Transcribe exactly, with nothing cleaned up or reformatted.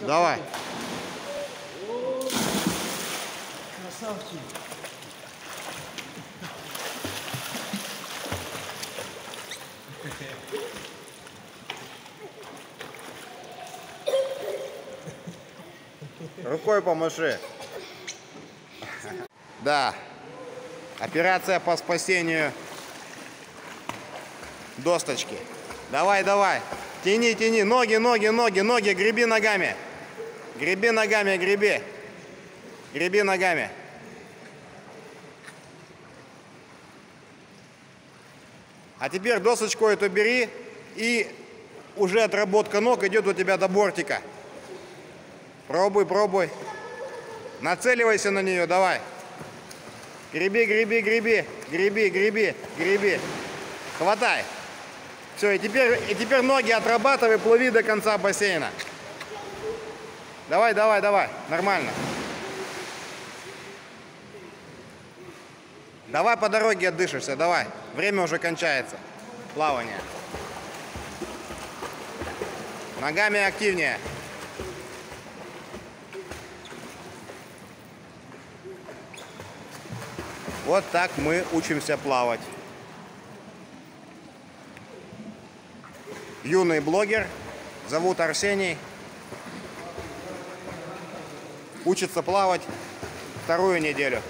Давай. Красавчик. Рукой помаши. Да. Операция по спасению досточки. Давай, давай. Тяни, тяни. Ноги, ноги, ноги, ноги. Греби ногами. Греби ногами, греби. Греби ногами. А теперь досочку эту бери. И уже отработка ног идет у тебя до бортика. Пробуй, пробуй. Нацеливайся на нее, давай. Греби, греби, греби. Греби, греби, греби. Хватай. Все, и теперь, и теперь ноги отрабатывай, плыви до конца бассейна. Давай, давай, давай. Нормально. Давай по дороге отдышишься, давай. Время уже кончается. Плавание. Ногами активнее. Вот так мы учимся плавать. Юный блогер, зовут Арсений. Учится плавать вторую неделю.